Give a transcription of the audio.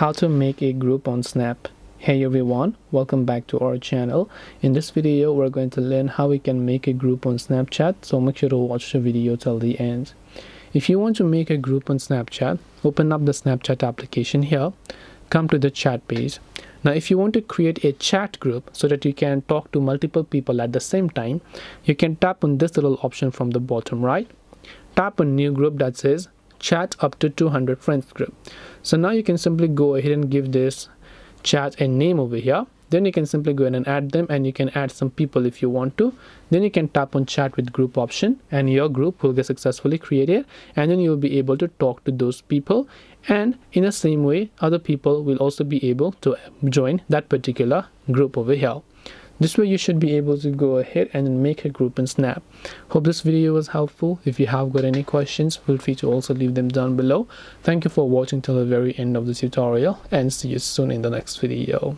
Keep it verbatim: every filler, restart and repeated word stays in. How to make a group on Snap. Hey everyone, welcome back to our channel. In this video we're going to learn how we can make a group on Snapchat, so make sure to watch the video till the end. If you want to make a group on Snapchat, open up the Snapchat application here, come to the chat page. Now if you want to create a chat group so that you can talk to multiple people at the same time, you can tap on this little option from the bottom right, tap on new group that says chat up to two hundred friends group. So now you can simply go ahead and give this chat a name over here, then you can simply go ahead and add them, and you can add some people if you want to. Then you can tap on chat with group option and your group will get successfully created, and then you'll be able to talk to those people, and in the same way other people will also be able to join that particular group over here. This way you should be able to go ahead and make a group in Snap. Hope this video was helpful. If you have got any questions, feel free to also leave them down below. Thank you for watching till the very end of this tutorial, and see you soon in the next video.